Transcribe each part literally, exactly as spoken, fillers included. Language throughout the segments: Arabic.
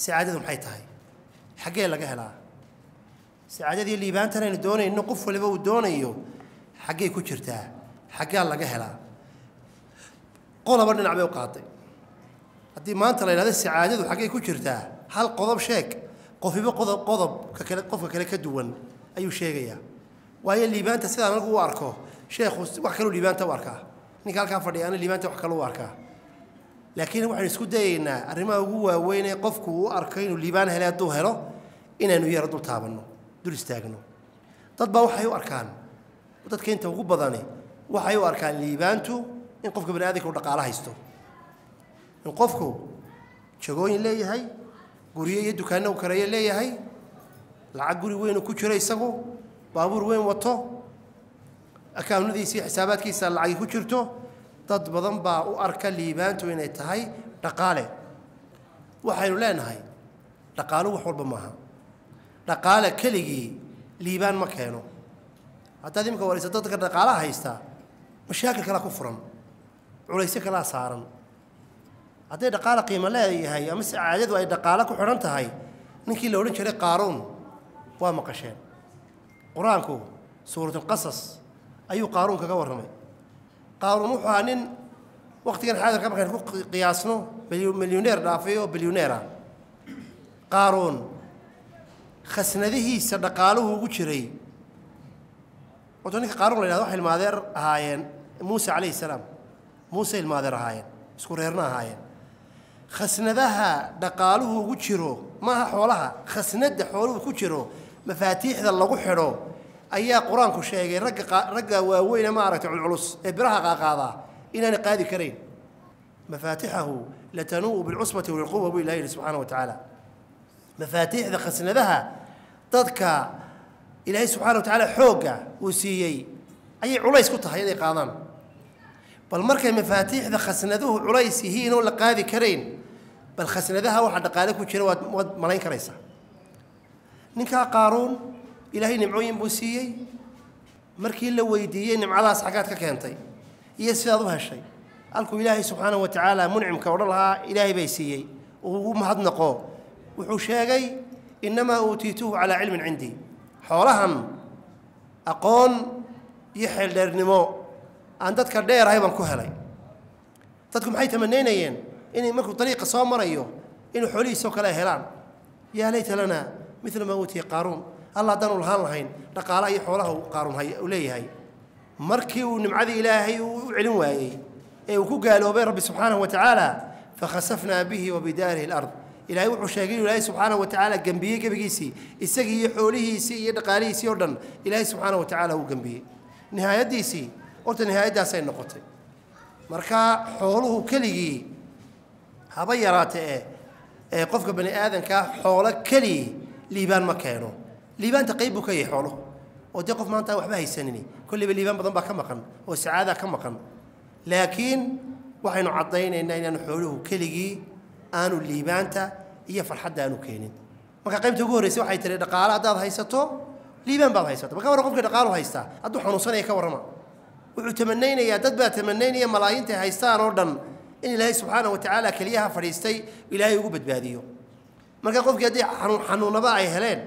سعادة محيطها حقيقة لقاها سعادة دي اللي بانتنا إن دوني إنه قفوا لبوا دونيو حقيقة كشرتها حقيقة لقاها قولا برنا نعبي وقاطي هدي ما أنت لهذا السعادة وحقيقة كشرتها هل قضب شيك قفي بقضب قضب ككل قف ككل كدون أي شيء يا وهي اللي بانت سيدا نقول واركه شيخ وحكلو اللي بانت واركه نقال كافردي أنا اللي بانت وحكلو واركه لكن وحنا نسكت دينا الرما هو وين يقفكوا أركين والليبان هلا دوهرة إن إنه يردوا تابنو دول استاجنو تطبع وحيو أركان وتتكين توقف بضاني وحيو أركان الليبانتو ينقفكوا بناديك ورقة على هيستو ينقفكوا شجوين اللي هاي قرية يدو كأنه وكرية اللي هاي العقوري وين وكشري يسقو بابور وين وطه أكان ذي سي حسابات كيس العي كشرتو dad badan baa u arka liibaantu inay tahay dhaqaale waxaynu leenahay dhaqaaluhu wax walba maaha dhaqaale keligii liibaan ma keeno haddaad imka waraysato dadka dhaqaalaha haysta mashaakil kala ku furan culaysyo kala saaran hadday dhaqaale qiimo leeyahay ama sacaadadu ay dhaqaale ku xidhan tahay ninkii la odhan jiray qaaruun waa maqasheen qur-aanku suuratul qasas ayuu qaaruun kaga warramay قارون وحنين وقت كان حاضر كم كان قياسنا مليونير دافيو بليونيرا قارون خسنا ذي صدقاله وجري وتونك قارون لأنه حل ماذر هاين موسى عليه السلام موسى الماذر هاين سكوريرنا هاين خسنا ذها دقاله وجرو ما حولها خسنا ده حوله وجرو مفاتيح ذا الله وحره أيها قرآن كشيء رجع رجع وين ما عرفت العلوس إبراها قاضا إنني قاضي كريم مفاتيحه لتنوء بالعصبة والقوة بالله سبحانه وتعالى مفاتيح ذا خسنا ذها تذكى إلهي سبحانه وتعالى حوجة وسيء أي عليس كتها يدي قاضم بل مركب مفاتيح ذا خسنا ذه عليس هي نقول قاضي كريم بل خسنا ذها واحد قالك وشلوات ملاين كريسة نكا قارون إلهي نمعوين بوسيي مركي لو ويديي نمعلها صحقات ككينتي يسفيض بهالشيء قالكم إلهي سبحانه وتعالى منعم كورلها إلهي بيسيي وهو ما حد نقوه وحوشاقي إنما أوتيتوه على علم عندي حولهم أقون يحل لرنمو أن تذكر لي رهيبا كهلي تذكر حي تمنينيين إني ماكو طريقة صامر أيوه إنه حولي سوك لا هلام يا ليت لنا مثل ما أوتي قارون الله دانو الهان الهين رقالي حوله قارون هاي وليه هاي مركي ونمعذي إلهي وعلم واي وكو قالوا بين ربي سبحانه وتعالى فخسفنا به وبداره الأرض إلهي وحشاقين إلهي سبحانه وتعالى جنبيه كبقيسي السقي حوله سي يدقالي سي يردن إلهي سبحانه وتعالى هو جنبيه نهاية ديسي قلت نهاية داسين نقطة مركا حوله كلي هبيرات إيه قفك بني آذن كا حوله كلي ليبان مكانه ليبان تقيبه كي حوله وتقف ما أنت وحبه يسنني كل بالليبان بضم كم مكان والسعادة كم مكان لكن وحين عطينا إننا نحوله كلجي أنو الليبان تا هي فرحة أنو كينين ما كقيم تقول رسوا حي ترى دقالة ده هيسته ليبان بعض هيسته ما كورقف كدقالة هيسته أدو حنوصنا يكورما وتمنينا يا تتبع تمنينا يا ملايين تا هيسته أردن إن الله سبحانه وتعالى كليها فريستي ولا يجوبت بهذه ما كقف كده حنون حنون نباعي هلين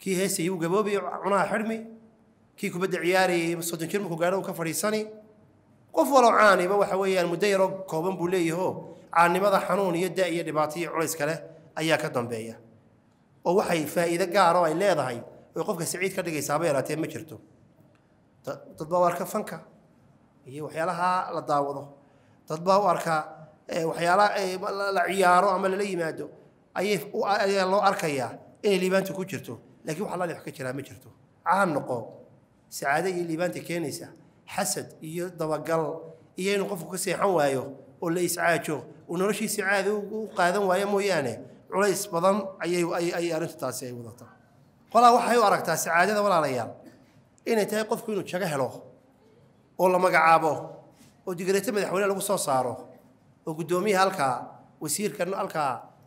كي هسي هو جبابي عناه حرمي كي كبد عياري صوتن كرمك وقالوا كفريساني قف ولو عاني بوح ويا المدير كوبن بوليه هو عاني ماذا حنون يدعي اللي بعطيه عريس كله أياك الضنبية ووحي فإذا قع راي لا ضعي ويقفك سعيد كده سابيرة تمشرته تطبوا أركا فنكا هي وحيالها لا تداوضه تطبوا أركا وحيالها لا عياره عمل لي ماده أيه الله أركا يا إيه اللي بنتو كشرته لكن وحلا اللي حكيت لها مجرته عام نقو سعادة اللي بانت كنيسة حسد يضوى قل ينقفك سيحن وايو ولا يسعاده ونرشي سعاده وقاذن وايا مويانه culays badan ayay ay arintaasi ay wadataa qolaa waxay u aragtaa saacadada walaalayaal inay tahay qofku inuu jaga helo oo la magacaabo oo digreeta madaxweynaha lagu soo saaro oo gudoomiyaha halka wasiirkan halka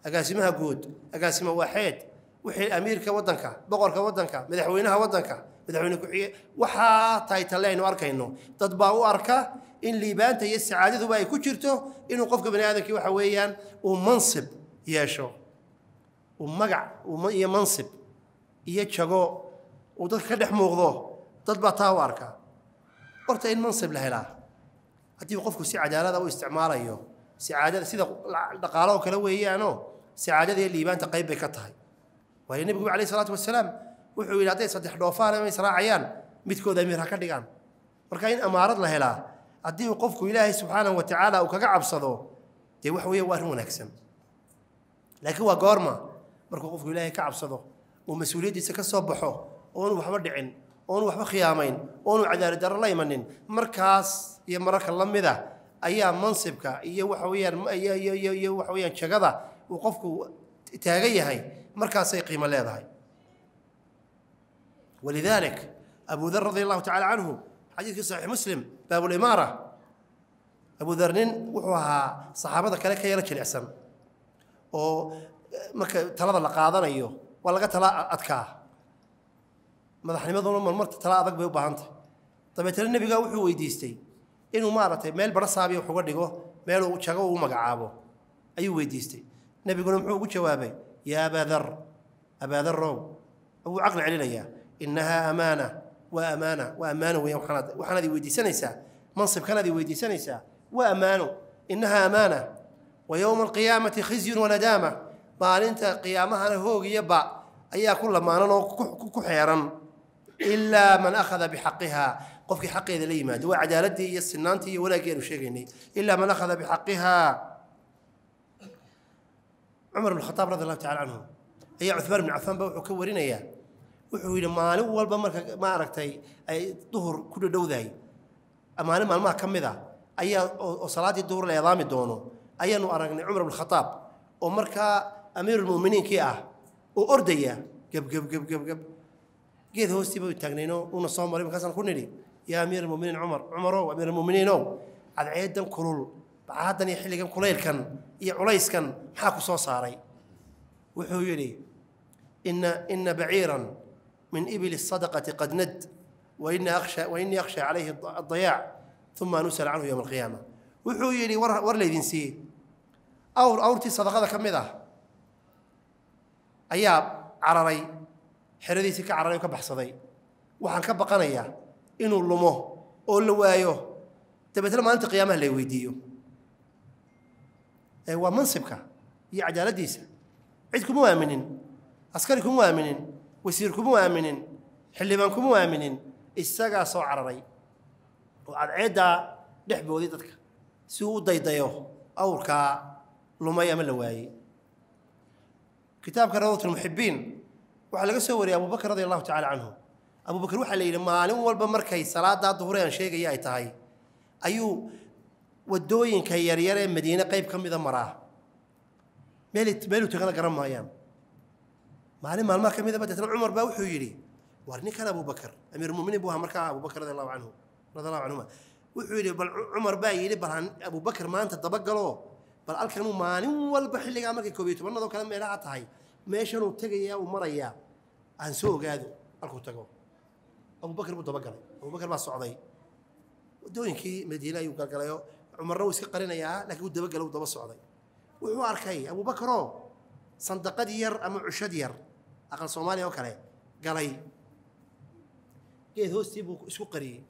agaasimaha guud agaasima waaxeed wixii amiirka wadanka boqorka wadanka madaxweynaha wadanka madaxweyne ku xigay waxa taytaleen arkayno dad baa u arka in liibaanta iyo saacadaduba ay ku jirto inuu qofka bani'aadamkii waxa weeyaan uu mansib yeesho ومجع ومية منصب يتشجع وضد كده موضوع ضد بتاورك قرت إن منصب لهلا هتي وقفك سعادة هذا واستعمار أيوه سعادة سيدا قالوا كلوه هي أنو سعادة هي اللي يبان تقيب بكتها وهي النبي عليه الصلاة والسلام وحول عتيه صدح دوفان من سراء عيان متكو ذمير هكذا قام وركين أمارض لهلا هتي وقفك إلهي سبحانه وتعالى وكعب صدو تي وحوي وهرون أكسم لكن هو قارما marka qofku ilaahay ka cabsado oo mas'uuliyadiisa ka soo baxo oon waxba dhicin oon waxba khiyaamayn oon cadaalad darro la imanin markaas iyo marka lamida ayaa mansibka iyo waxa weeyaan iyo waxa weeyaan jagada oo qofku taagan yahay markaas ay qiimo leedahay walidalik abu dharr radiyallahu ta'ala anhu hadithii sahih muslim baabul imara abu dharrin wuxuu ahaa saxaabada kale ka yar jilicsan oo marka talada la qaadanayo waa laga tala adkaa madaxnimaduna marmarta tala adag bay u baahan tahay dabeetana nabiga wuxuu weydiistay inuu maartay meel bara saabi wax uga dhigo meel uu jago uu magacaabo ayuu weydiistay nabiguna wuxuu ugu jawaabay yaa abadar abadar row abuu aqal celinaya innaha amana wa amana wa amanu wa xanad waxaanad weydiisanaysaa mansib kanaad weydiisanaysaa wa amanu innaha amana wa yawm alqiyamati khizyun wa nadama maalinta qiyaamaha hoogiyaba ayaa ku lamaanano ku xeeran illa man akhadha bihaqqiha qofki xaqeeda la yimaado waa cadaaladii iyo sinaantii iyo walaageenu sheegaynay illa man akhadha bihaqqiha Umar ibn Khattab radiyallahu ta'ala anhu ayaa Uthman ibn Affan wuxuu ka warinaya wuxuu yiri maalin walba marka ma aragtay ay duhur ku dhowdahay amaana maalmaha kamida ayaa oo salaadii duhur la idaami doono ayaanu aragnay Umar ibn Khattab oo marka أمير المؤمنين كيا وأردية جب جب جب جب جب جيت هو استبوا يتجننوا ونصام مريم كسر كنري يا أمير المؤمنين عمر عمره أمير المؤمنين أو على عيدهم كرول بعادني حلي كم كليل كان يعليس كان حاكو صوص علي وحولي إن إن بعيرا من إبل الصدقة قد ند وإن أخشى وإني أخشى عليه الضياع ثم نسأل عنه يوم القيامة وحولي ور ور لي دنسي أو أورتي صدقة كم ذا أياب عرري حردي سك عرري وكبح صدي وحن كبق قنية إنه اللمه أو اللوايو تبي ترى ما أنت قيامه لويديو هو منصبك يعجل ديسة عيدكم مؤمنين عسكركم مؤمنين وسيركم مؤمنين حلمانكم مؤمنين السجع صو عرري وعدا لحب وذيتك سو ضي ضيوه أو كا لمية من اللواي كتاب روضة المحبين وعلى قصوري أبو بكر رضي الله تعالى عنه أبو بكر وحى لي لما علم والبمركي صلاة ظهرين شيء جاي تاي أيو والدوين كيريري مدينة قيب كم إذا مراه ملت ملت غنا قرم ما يام معلم ما المركب إذا بدت عمر باوحي يلي ورني كان أبو بكر أمير المؤمنين أبوها مركا أبو بكر رضي الله عنه رضي الله عنهما وحي لي عمر باي يلي بل أبو بكر ما أنت تبقلوه بل الكلام مالهم والبحلي قام لك كوبيت والله ذو كلام لا تعي ماشلو تجيا ومريا عن سوق هذا الكل تجوا أبو بكر بده بقرة أبو بكر ما الصعدي ودون كي مدينة يقال قالوا عمر روس قرنا يا لكن بده بقرة بده الصعدي وحوار كي أبو بكر صندق دير أم عش دير أقل صومالي وكله قالي كي هو سيبو سوقري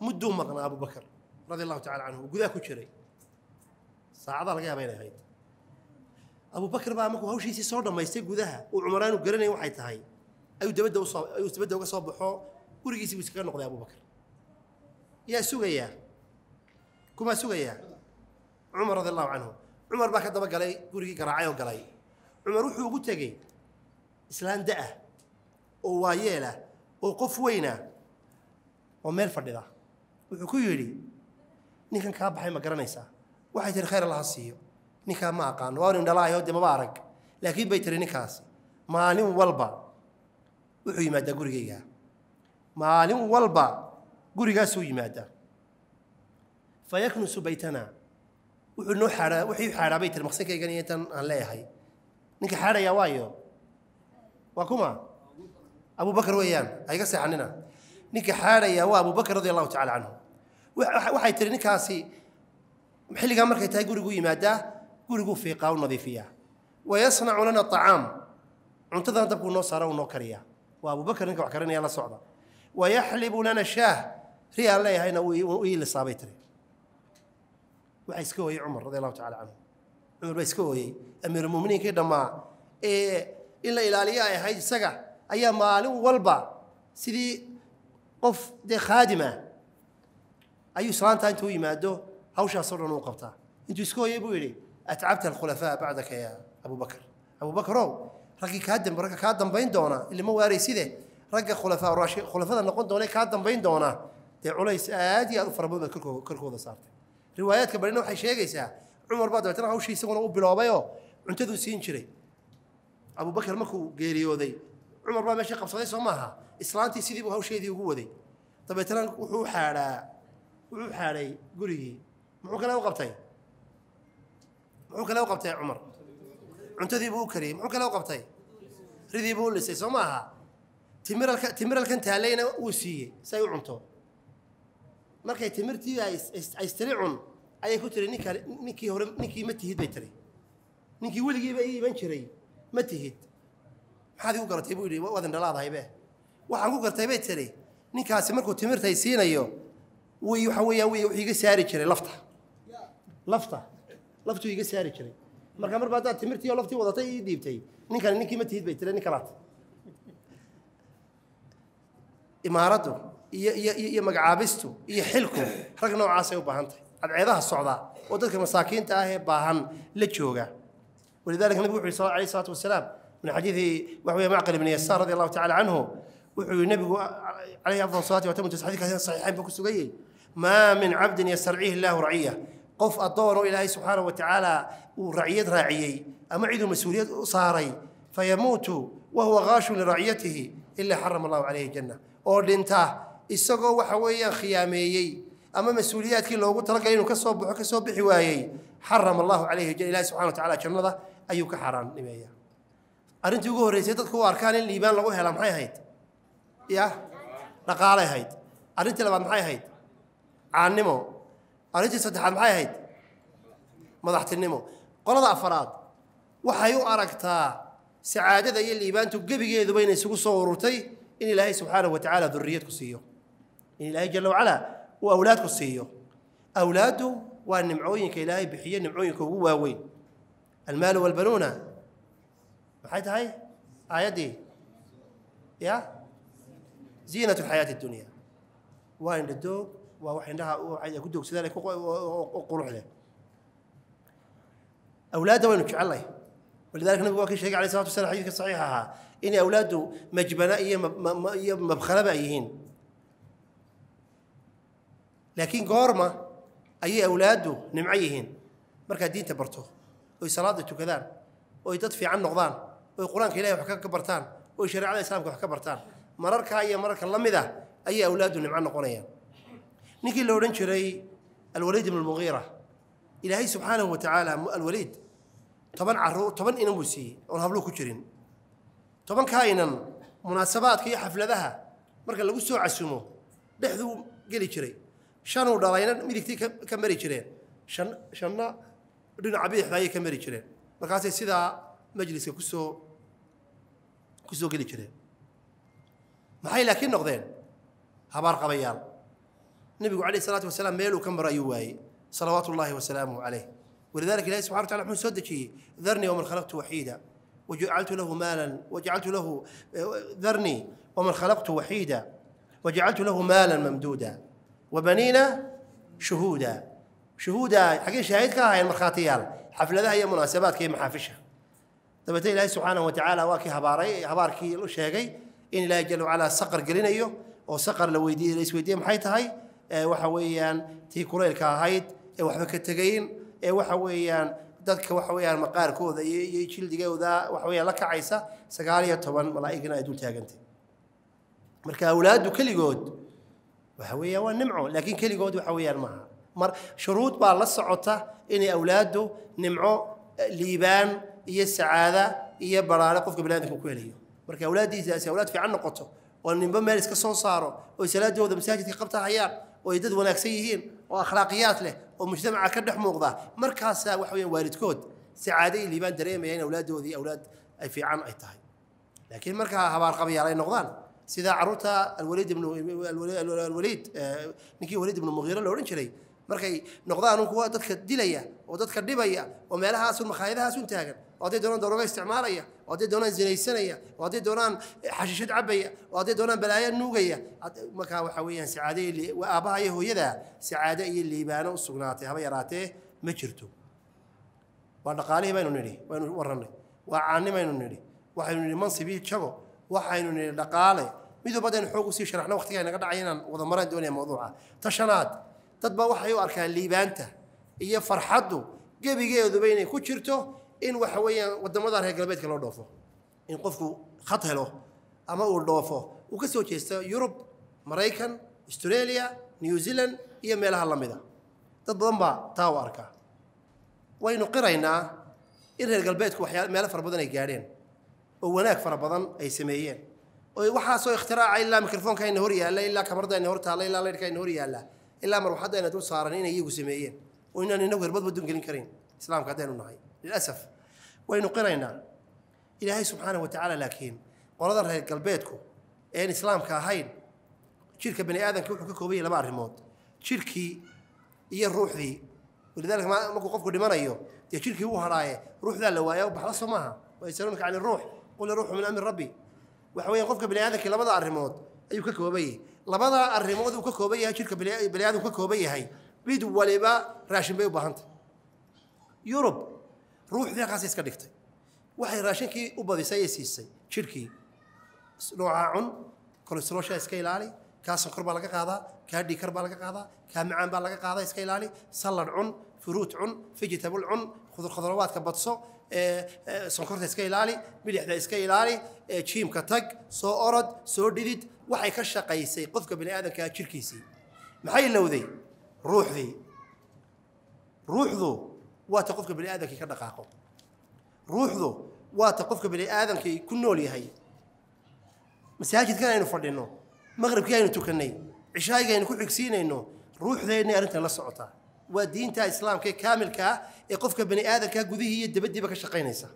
مدو مقنا أبو بكر رضي الله تعالى عنه وجذاك شري ساعة لقيها بين هيد أبو بكر بقى ماكو هوشي سي صور لما يستيقظ ذاها وعمران وقرني وحيت هاي أيو تبدأ وصاب أيو تبدأ وصاب حو ورجيسي وسكر نقضي أبو بكر يا سوقيا كما سوقيا عمر رضي الله عنه عمر بقى كذا بقى لي ورجي كراعي وقلاي عمر روحي وقول تجي إسلام دقة ووايلة وقف وينه ومال فرد ذا وحكيولي نكن كاب حي ما قرنيسا waxay tir khayr Allah siiyo ninka ma aqaan waa in dhalaayo de mubarak لكن بيتريني كاسي مالين والبا وحي مادا قريقيا مالين والبا قريقا سوي مادا فيكنس بيتنا وحنو حارا وحي حارا بيت المقصد كيغنية هاي نك حارا يا وايو وكما أبو بكر ويان أي قصة عننا نك حارا يا وأبو بكر رضي الله تعالى عنه وحي تريني كاسي محلقا مركتها قريقو يمادا قريقو فيقا ونظيفية ويصنع لنا الطعام عنتذا تبكو نصارى ونوكريا وابو بكر نكوع كرني على صعبة ويحلب لنا الشاه ريا الله هنا وي لصابيتري وعيسكوي عمر رضي الله تعالى عنه عمر بيسكوي أمير المؤمنين كده ما إيه إلا إلى ليا هاي السجع أي مالو والبا سيدي قف دي خادمة أي سلطان أنتوا يمادو هوش أصرنا وقفتها أنتوا سكوي بويلي أتعبت الخلفاء بعدك يا أبو بكر أبو بكر أو رقي كادم رقي كادم بين دونا اللي مو وارثي ذي رقي خلفاء راشي خلفاء اللي قلنا عليه كادم بين دونا تعليس آدي أو فربنا كركو كركو ذا صارت روايات كبرنا وحي شيء جيسه عمر بعد ترى هو شيء سوونا وبلابيو أنت ذو سينشري أبو بكر ماكو جيريو ذي عمر بعد ما شق بصدي سماها إسلامتي سيدي وهو شيء ذي وهو ذي طب ترى وحو حارة وحو حارة قولي معو كلا وقبتين معو كلا وقبتين عمر أنت ذي بو كريم عقلا وقبتي رذي بو لسي سماها تمر الك تمر الكنت علينا وسيء سيء عنتو مركي تمرتي عايز عايزتريعن أي كتر نيك نيكي هرم نيكي متهد بيتري نيكي ولقي بأي بنشري متهد هذه وقرت يبولي وأذن دلالة هاي به وحن وقرت بيتري نيك هاسمركو تمرتي سينا يو ويحوي وي ويجي ساري كري لفطة لفطة لفطة ويجي ساري كري مركب مرة بعدها تمرتي ولفتي وضعتي ديبتي نيكا نيكي متهيد بيت لأني كرات إمارته ي ي ي مقعابسته يحلكم حرق نوع عسى وبهنت عذابها الصعداء وتذكر مساكين تاهي باهن لتشوقة ولذلك النبي صلى الله عليه وسلم من حديث وحوي معقل بن يسار رضي الله تعالى عنه وحوي النبي عليه أفضل الصلاة وتم تسحديك هذه الصحيحين بكسوقي ما من عبد يسترعيه الله رعية قف الدور إلهي سبحانه وتعالى ورعية راعيي أما عيد مسؤولية صاري فيموت وهو غاش لرعيته إلا حرم الله عليه الجنة أو لنته السقو وحويا خياميي أما مسؤوليات كل لو قلت رجلين وكسب وكسب بحوايي حرم الله عليه الجنة إلهي سبحانه وتعالى كنظة أيوك حرام نبيه أنت يقول ريتك هو أركان الإيمان لو هلا معي هيد يا لقالي هيد أنت لما معي هيد عنمو أنت صدحان معي هيد مضحت النمو قلنا أفراد وحيو أركتها سعادة ذي اللي يبان تبقي ذو بين سوق صورتي إن الله سبحانه وتعالى ذريتك سيو إن الله جل وعلا وأولادك سيو أولاده وأن معوينك إلهي بحيين معوينك هو وين المال والبنون بحيث هاي آياتي يا زينة الحياة الدنيا وأن للدوب ووحينها وعيدك سذلك وقروح له أولاده وينك عليه ولذلك النبي واكي شيء عليه الصلاة والسلام حديثك صحيحها إن أولاده مجبنائية مبخلبائيين لكن قارمة أي أولاده نمعيهن مركا الدين تبرته ويصلاته كذان ويتطفي عن نقضان ويقران كإلهي وحكاك كبرتان ويشريع عليه السلام وحكاك كبرتان مرارك أي مرارك اللمذة أي أولاده نمعان نقونيا نيجي لو ننشري الوليد من المغيرة إلهي سبحانه وتعالى الوليد طبعا عرو طبعا إنموسي ونهبلو كجرين طبعا كائنا مناسبات كي حفلة ذها مركل لو سوع السمو بحذو قلي كري شانو دارينا ميدكتي كمري كرين شن شنا دون عبيد حباية كمري كرين مركاسي سيدا مجلس كسو كسو قلي كرين معي لكن نقدين هبار قبيال النبي عليه الصلاة والسلام ميلو كم رأيواي صلوات الله وسلامه عليه ولذلك الله سبحانه وتعالى حمد سودكي ذرني ومن خلقت وحيدا وجعلت له مالا وجعلت له ذرني ومن خلقت وحيدا وجعلت له مالا ممدودا وبنينا شهودا شهودا حقيقة شهيدك هاي المرخاتيال حفلة هي مناسبات كي محافشها تبتي الله سبحانه وتعالى واكي هباري هباركي لو شيغي ان الله جل وعلا صقر قرينيو وصقر لو يدي ليس ويدي محيتها هاي وحويان تي كوريلكا هايد وحبك التقين وحويان دك وحويا المقار كوذا يشيل دقيقة وذا وحويا لك عيسى سقالية طبعا ملايقنا يدول تاجنتي مرك أولاده كل جود وحويا ونمعه لكن كل جود وحويا معه مر شروط بالله صعوته إن أولاده نمعه ليبان هي السعادة هي برارة قف بلادكم كليه مرك أولادي إذا أولاد في عنا قطه والنبى مارس كسر صاروا ويسلادوا ذا مساجد قبطة عيار ويدد وناكسيين واخلاقيات له ومجتمع كدح موقضه مركز وحوي وارد كود سعادي اللي بان دريم يعني اولاده ذي اولاد في عام اي تاي لكن مركز هبار قبي علي نقضان سيدا عروتها الوليد بن الوليد نكي وليد بن المغيره لو رنجري مركي نقضان هو ددك ديليا وددك دبيا ومالها سن مخايدها سن تاغن وادي دوران دروغه استعماليا وادي دوران زينيسنيا وادي دوران حشيشد عبيا وادي دوران بلايا نوغيا مكا waxa weeyaan saacadii li waabahay hooyada saacada iyo liibaano u sugnaatay haba yaraatee ma jirto waa dhaqaalahay baynu niri waynu waranay waa caanimaynu niri waxaynu niri mansibi jago waxaynu niri dhaqaalay midobadan xoog u sii sharaxna waqtiga naga dhacayaan wada maran doonaya mawduuca tashanaad dadba waxay u arkaan liibaanta iyo farxadu gabigeedu baynay ku jirto إن وحويا والدمار هي قلبيت كلو ضافه إن قفوا خطه له أما أول ضافه وكسو كيستا يوروب مريكان أستراليا نيوزيلند هي مالها الله مذا تضمبا تاو أركا وين قرينا إن القلبيت كوحيا مالها فربضن يجارين وهناك فربضن أي سميين وحاسو اختراع إلا ميكروفون كاين نهوريا لا إلا كاميرا داين نهورتها لا إلا لا كاين نهوريا لا إلا مروحة داين دول صارنين يجوا سميين وإننا ننوهر بض بدون قليل كريم إسلام كادين ونهاي للأسف وينقرينا إلهي سبحانه وتعالى لكن ورضى رهي قلبيتكو إن إسلام كاهين شركة بني آدم كوحو كوكوبية لما رموت شركي هي الروح ذي ولذلك ما ماكو قفكو دي مرايو دي شركي هو هراية روح ذا اللوايا وبحرصوا معها ويسألونك عن الروح قل الروح من أمر ربي وحوين قفكو بني آدم كي لبضى الرموت أيو كوكوبية لبضى الرموت وكوكوبية شركة بني آدم كوكوبية هاي بيدو وليبا راشن بيو بهانت يوروب روح ذي قاسيس كدكتي وحي راشنكي وبدي سيسيسي شركي نوعا عن كوليسترول شا اسكيلالي كاس قربا لغا قادا كادي كربا لغا قادا كامعان با لغا قادا اسكيلالي سلر عن فروت عن فيجيتابل عن خضر خضروات كبدسو سكرت اسكيلالي مليحدا اسكيلالي جيمكا تق سو اورد سو ديديد وحي كشقيسي قفكا بني ادم كا شركيسي maxay lowday ruuxdi ruuxdu waa ta qofka bini aadamka ka dhaqaaqo ruuxdu waa ta qofka bini aadamka ku nool yahay masaajidkan aynu fadhino maghribka aynu tukanay cishaaga aynu ku xigsiinayno ruuxdeena arintan la socota waa diinta islaamka kaamilka ah ee qofka bini aadamka gudihiisa iyo dibadiisa ka shaqeynaysa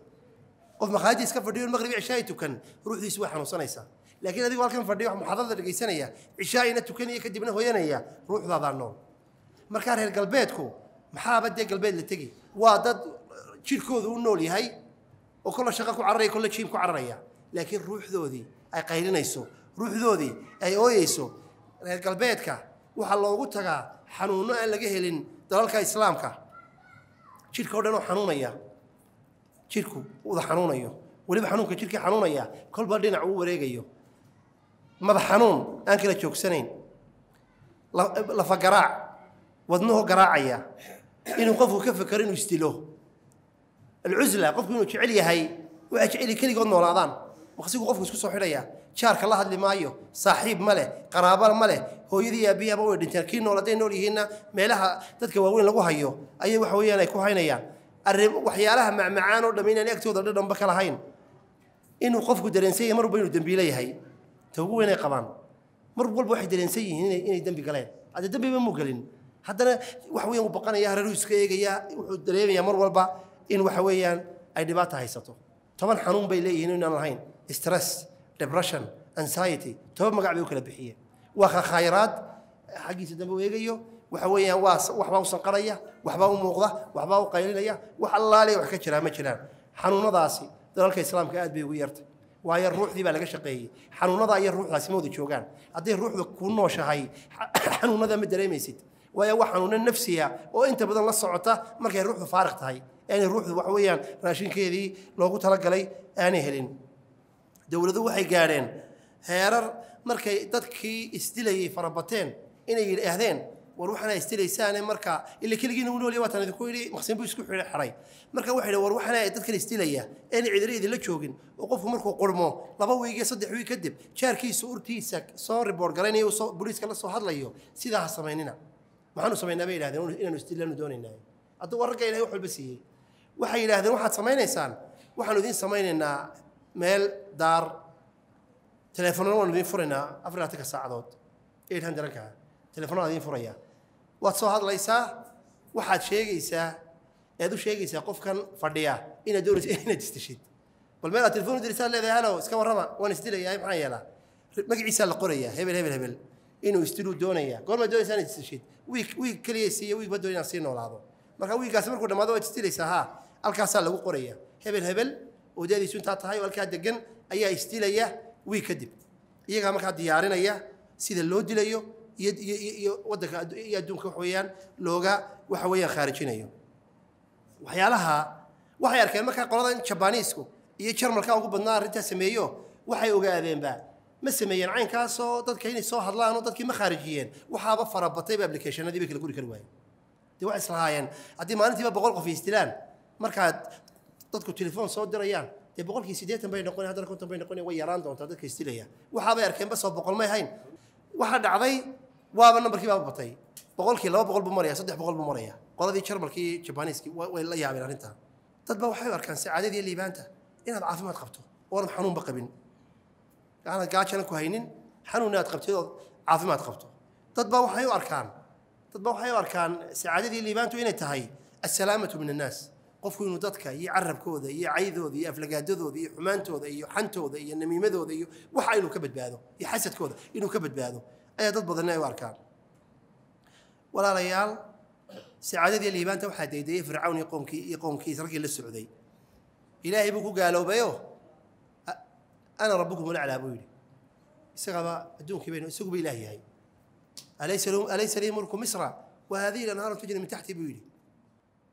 qof maxaajid iska fadhiyo maghrib cishaay tukan ruuxdiisu waa xanuunsanaysa لكن هذه والكن فردي واحد محاضرة رجعي سنة عشائنا تكني كدبنا هوينيا روح ضاع النوم مركار هالقلبيتكو محابة دي قلبيت اللي تجي وادد شيلكو ذو النولي هاي وكل شقكو عري كل شيء مكو عريا لكن روح ذودي أي قيلنا يسو روح ذودي أي أو يسو هالقلبيتك وحلا وجودك حنونا اللي جهلين دلالك إسلامك شيلكو ده نو حنونيا شيلكو وده حنونيا وليه حنونك شيلك حنونيا كل بردين عوو ريجيو ماذا حنون أنك لا تشوك سنين لفا قراع وذنه قراعية إنه قفوا كيف فكرين ويستيلوه العزلة قفوا إنه تعليا هاي وأشعلي كل يقولنا رمضان وخصيكوا قفوا سكسوا حرية شارك الله اللي معيه صاحب ماله قرابة ماله هو يذي أبيه أبوه دنتركين ولدين نوري هنا مالها تتكوّون لقوها يو أي وحوية لا يكون هينيا الرب وحيالها مع معانه دمينا نكتو ضدهم بكرة هين إنه قفوا درنسية مروا بينه دنبيلي هاي توقوين أي قبان مربول بواحد الإنسي هنا هنا يدنبي قلين هذا دنبي ما مو قلين حتى وحويا وبقانا يا هرروس كيجا يا دريم يا مربول با إن وحويا أي دبعتها هيسطو طبعا حنون بيلي هنا أنا الحين ستريس ديبرشن أنسايتي توب ما قاعد يوكل بحية وخا خيرات حقي تدنبي ويجيو وحويا واس وحباو سنقرية وحباو موقضة وحباو قيلية وحلا لي وحكي كلام كلام حنون ضاسي ذلك الإسلام كأد بيويرت وهي الروح ذي بالك شقي حنون ذا هي الروح لاسمو ذي شوقان عدي الروح يكون نوشة هاي حنون ذا مدري ميسيد وهي وحنون النفسية وأنت بدل نص عطة مركي الروح فارقت هاي يعني الروح وحويا راشين كذي لو قلت لك علي أنا هلين دولة ذو حي قارن هيرر مركي تذكي استلي فربتين إني الأهدين وروحنا يستليسان مركا اللي كل جينا ونقول يا وطن ذكوري مخسين بيسكح ولا حري مركا واحد وروحنا يتذكر يستليا أنا عذري ذي لتشوجن وقفوا مركو قرمه لبوا يجي صدق ويكذب شاركي صورتي سك صار بورجراني وبوليس كلا صهاد ليو سيدا هالصميننا معانو صمينا بيه هذا إنه نستلنا دون الناي أتو ورقة إلى يوحل بسيه وحي إلى هذا واحد صمينا إنسان واحد ذين صمينا مال دار تلفوننا ونذين فرنا أفراتك الساعات إيه هندركها تلفوننا ذين فريا واتسو هذا ليسا واحد شيء يسا هذا شيء يسا قف كان فرديا هنا دور هنا تستشهد بالمرة تلفون درسال لي هذا هلا سكوا رما وأنا استيل يا إبراهيم يلا ما جي يسال القرية هبل هبل هبل إنه يستلو دونية قال ما دونية سنة تستشهد ويك ويك كريسية ويك بدو ينصيرنا ولا هذا مركب ويك أسمر كنا ما دوا يستيل يسا ها الكاسال لو قرية هبل هبل ودادي سون تعطها والكاد الجن أيه يستيل يه ويكذب يجا مركب ديارنا يه سيد اللود ليه يد ي ي ودك يدونك حويان لوجا وحويان خارجينيو وحيالها وحيال كان مكان قرضان شبانيسكو يشرم الكاو بالنار ريتا سميو وحيوجا ذين با ما سميان عين كاسو ضد كيني صو هضلان ضد كي ما خارجيين وحابة فربطي بابليكيشن هذي بيك الكوري كروين دي واحد صلاين عدي ما أنتي بقولك في استلان مركات ضدكو تليفون صو دريان دي بقولك يسيدات تبين نقول هذا كنت تبين نقول ويران دون ضدك استليا وحابة يركن بس بقول ما هين واحد عضي وابا نمبر كي بابا بطي بقول كي لو بقول بمريا صدق بقول بمريا قال ذي شرمل كي شبانيسكي ولا يعمل أنت تطبع وحير كان سعادة ذي اللي بانته إن العافية ما تقبته ورم حنون بقبين أنا قاعد أنا كهينين حنونات قبته عافية ما تقبته تطبع وحير كان تطبع وحير كان سعادة ذي اللي بانته إن تهي السلامة من الناس قفوا ينودتك يعرب كوذا يعيذو ذي أفلقادو ذي حمانتو ذي حنتو ذي النميمذو ذي وحينو كبد بهذا يحسد كوذا إنه كبد بهذا أي تضبط الناي واركان ولا ريال سعادة ذي اللي بانت وحدي يدي فرعون يقوم كي يقوم كي يسرقي للسعودي إلهي بكو قالوا بيوه أنا ربكم الأعلى بيولي سقى دونك بينه سقوا بإلهي هاي أليس لهم أليس لي ملك مصر وهذه الأنهار تجري من تحت بيولي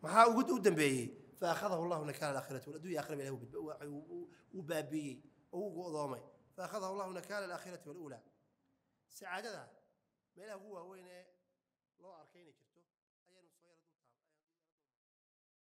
ما وجد قدام بي فأخذه الله نكال الآخرة والأولى آخر بله وبابي وقضامي فأخذه الله نكال الآخرة والأولى سعادة ما له هو وين لو أركينك.